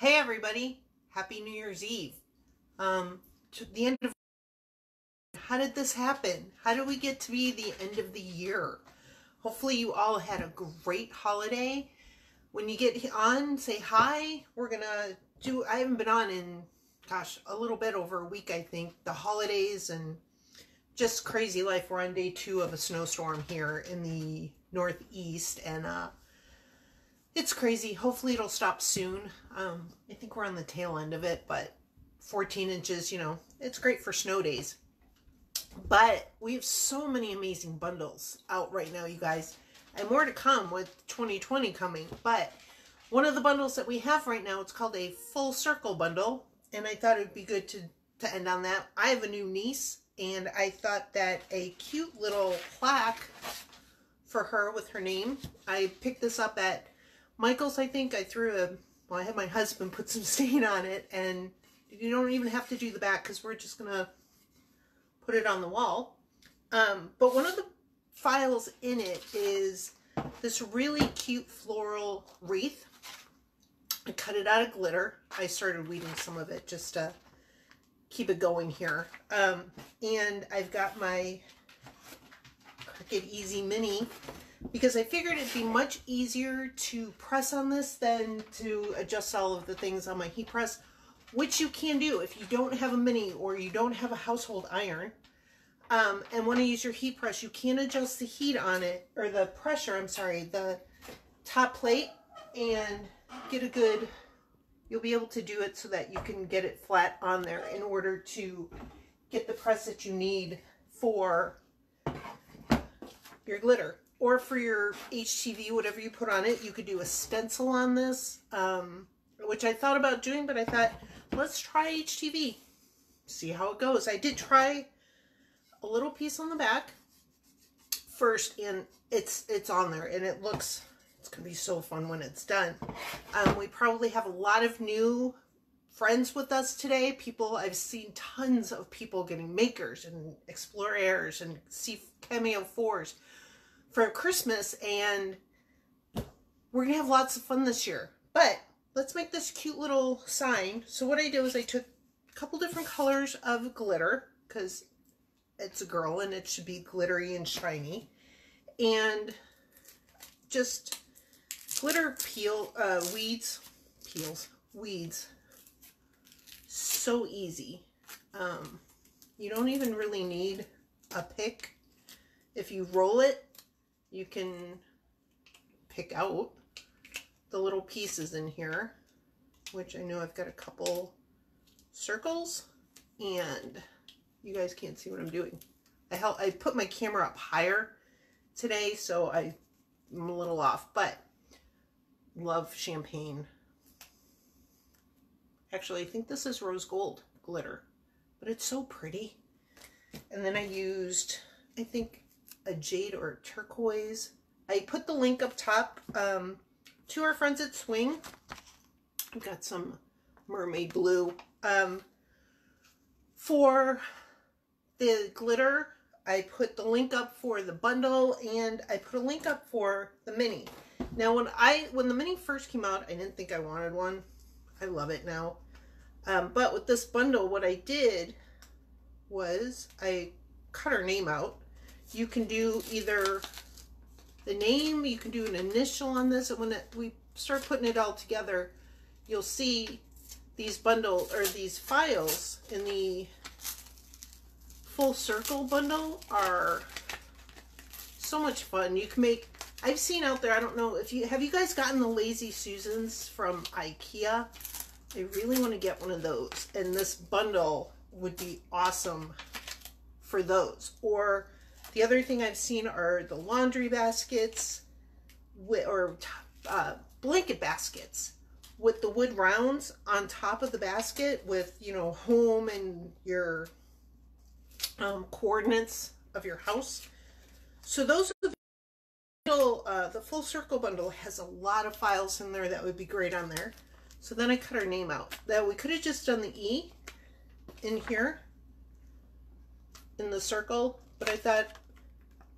Hey everybody, happy New Year's Eve. To the end of, how did this happen? How did we get to be the end of the year? Hopefully you all had a great holiday. When you get on, say hi. We're gonna do, I haven't been on in, gosh, a little bit over a week, I think. The holidays and just crazy life. We're on day 2 of a snowstorm here in the Northeast, and it's crazy. Hopefully it'll stop soon. I think we're on the tail end of it, but 14 inches, you know, it's great for snow days. But we have so many amazing bundles out right now, you guys, and more to come with 2020 coming. But one of the bundles that we have right now, it's called a Full Circle Bundle, and I thought it'd be good to end on that. I have a new niece, and I thought that a cute little plaque for her with her name. I picked this up at Michael's, I think. I threw a, well, I had my husband put some stain on it, and you don't even have to do the back because we're just going to put it on the wall. But one of the files in it is this really cute floral wreath. I cut it out of glitter. I started weeding some of it just to keep it going here. And I've got my Cricut Easy Mini, because I figured it'd be much easier to press on this than to adjust all of the things on my heat press, which you can do if you don't have a mini or you don't have a household iron and want to use your heat press. You can adjust the heat on it, or the pressure, I'm sorry, the top plate, and get a good, you'll be able to do it so that you can get it flat on there in order to get the press that you need for your glitter. Or for your HTV, whatever you put on it, you could do a stencil on this, which I thought about doing, but I thought, let's try HTV, see how it goes. I did try a little piece on the back first, and it's on there, and it looks, it's going to be so fun when it's done. We probably have a lot of new friends with us today. People, I've seen tons of people getting makers and explorers and Cameo 4s. For Christmas, and we're gonna have lots of fun this year. But let's make this cute little sign. So what I did was I took a couple different colors of glitter, because it's a girl and it should be glittery and shiny, and just glitter weeds. So easy. You don't even really need a pick. If you roll it, you can pick out the little pieces in here, which I know I've got a couple circles, and you guys can't see what I'm doing. I put my camera up higher today, so I'm a little off, but love champagne. Actually, I think this is rose gold glitter, but it's so pretty. And then I used, I think, a jade or a turquoise. I put the link up top to our friends at Swing. I've got some mermaid blue for the glitter. I put the link up for the bundle, and I put a link up for the mini. Now when the mini first came out, I didn't think I wanted one. I love it now. But with this bundle, what I did was I cut her name out. You can do either the name, you can do an initial on this, and when we start putting it all together, you'll see these bundle, or these files in the Full Circle Bundle are so much fun. You can make, I've seen out there, I don't know if you guys gotten the Lazy Susans from IKEA? I really want to get one of those, and this bundle would be awesome for those. Or the other thing I've seen are the laundry baskets or blanket baskets with the wood rounds on top of the basket with, you know, home and your coordinates of your house. So those are the Full Circle Bundle has a lot of files in there that would be great on there. So then I cut her name out. That we could have just done the E in here in the circle, but I thought,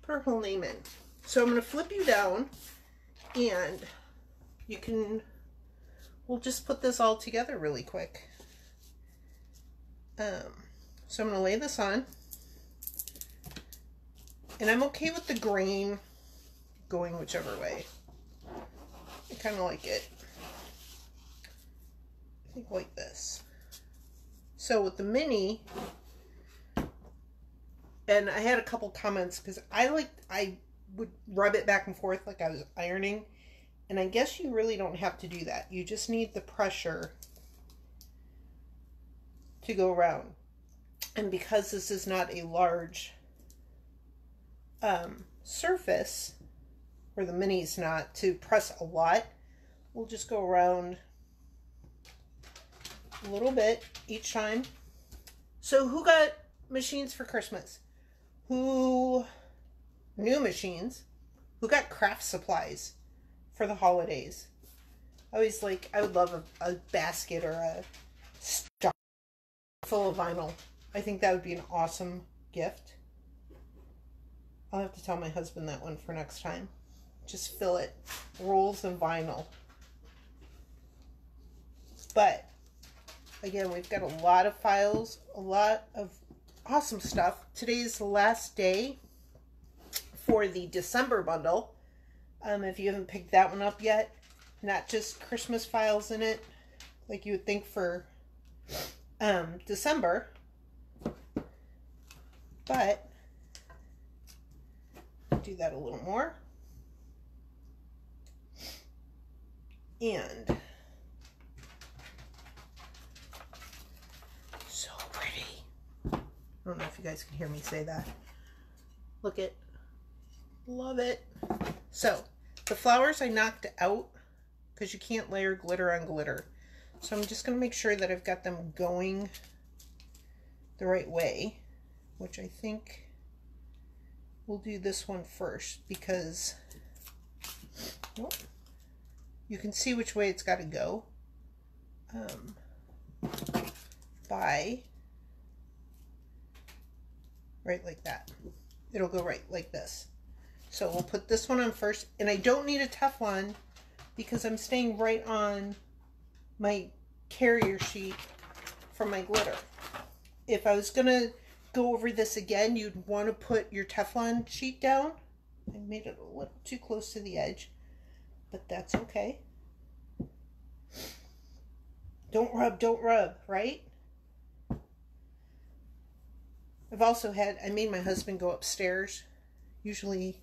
put her whole name in. So I'm going to flip you down, and you can we'll just put this all together really quick. So I'm going to lay this on. And I'm okay with the grain going whichever way. I kind of like it. I think like this. So with the mini, and I had a couple comments because I would rub it back and forth like I was ironing. And I guess you really don't have to do that. You just need the pressure to go around. And because this is not a large surface, or the mini's not, to press a lot, we'll just go around a little bit each time. So who got machines for Christmas? Who knew machines? Who got craft supplies for the holidays? I always like, I would love a basket or a stock full of vinyl. I think that would be an awesome gift. I'll have to tell my husband that one for next time. Just fill it. Rolls and vinyl. But again, we've got a lot of files, a lot of awesome stuff. Today's the last day for the December bundle. If you haven't picked that one up yet, not just Christmas files in it, like you would think for December, but do that a little more. And so pretty. I don't know if you guys can hear me say that. Look it. Love it. So the flowers I knocked out because you can't layer glitter on glitter. So I'm just going to make sure that I've got them going the right way, which I think we'll do this one first because you can see which way it's got to go by right like that. It'll go right like this. So we'll put this one on first, and I don't need a Teflon because I'm staying right on my carrier sheet for my glitter. If I was gonna go over this again, you'd want to put your Teflon sheet down. I made it a little too close to the edge, but that's okay. Don't rub, right? I've also had, I made my husband go upstairs. Usually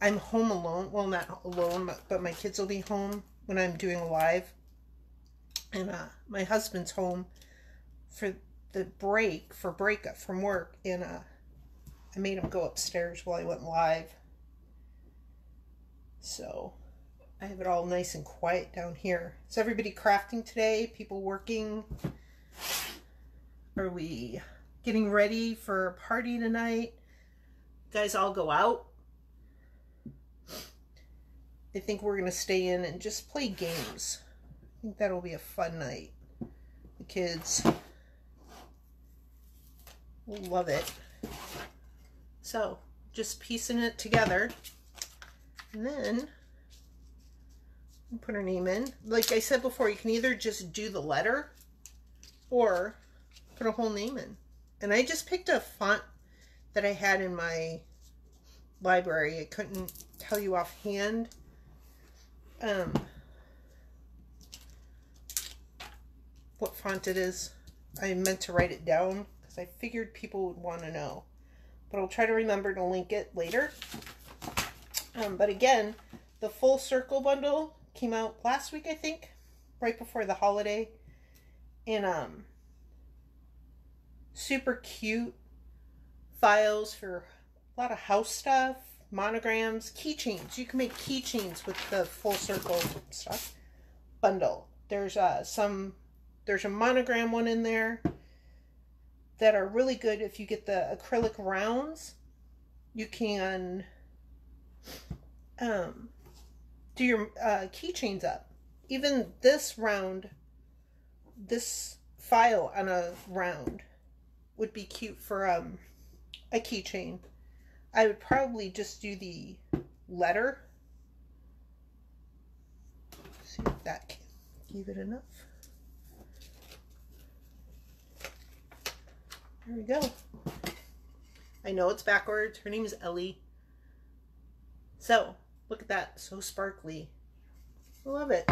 I'm home alone. Well, not alone, but my kids will be home when I'm doing a live. And my husband's home for the break, for breakup from work, and I made him go upstairs while I went live. So I have it all nice and quiet down here. Is everybody crafting today? People working? Are we getting ready for a party tonight? You guys all go out? I think we're gonna stay in and just play games. I think that'll be a fun night. The kids love it. So just piecing it together, and then put her name in. Like I said before, you can either just do the letter or put a whole name in. And I just picked a font that I had in my library. I couldn't tell you offhand. What font it is. I meant to write it down. I figured people would want to know, but I'll try to remember to link it later. But again, the Full Circle Bundle came out last week, I think, right before the holiday, and super cute files for a lot of house stuff, monograms, keychains. You can make keychains with the Full Circle stuff bundle. There's there's a monogram one in there that are really good. If you get the acrylic rounds, you can do your keychains up. Even this round, this file on a round would be cute for a keychain. I would probably just do the letter. Let's see if that can give it enough. There we go. I know it's backwards. Her name is Ellie. So, look at that. So sparkly. I love it.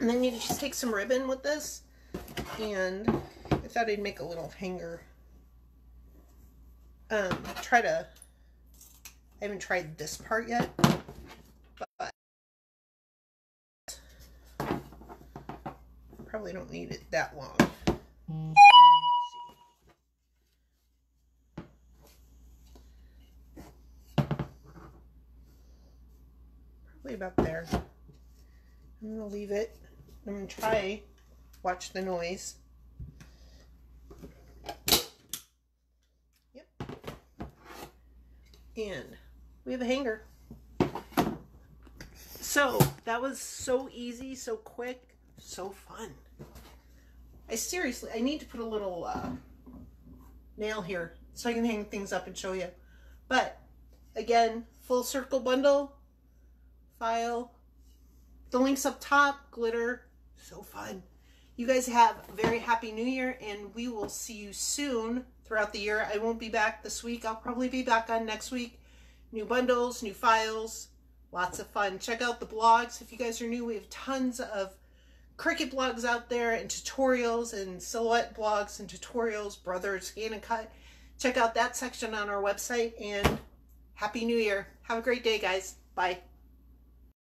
And then you can just take some ribbon with this. And I thought I'd make a little hanger. I haven't tried this part yet. But probably don't need it that long. Probably about there. I'm gonna leave it. I'm gonna try. Watch the noise. Yep. And we have a hanger. So that was so easy, so quick, so fun. I need to put a little nail here so I can hang things up and show you. But again, Full Circle Bundle. File. The links up top. Glitter. So fun. You guys have a very happy new year, and we will see you soon throughout the year. I won't be back this week. I'll probably be back on next week. New bundles, new files, lots of fun. Check out the blogs. If you guys are new, we have tons of Cricut blogs out there, and tutorials, and Silhouette blogs, and tutorials, Brother Scan and Cut. Check out that section on our website, and happy new year. Have a great day, guys. Bye.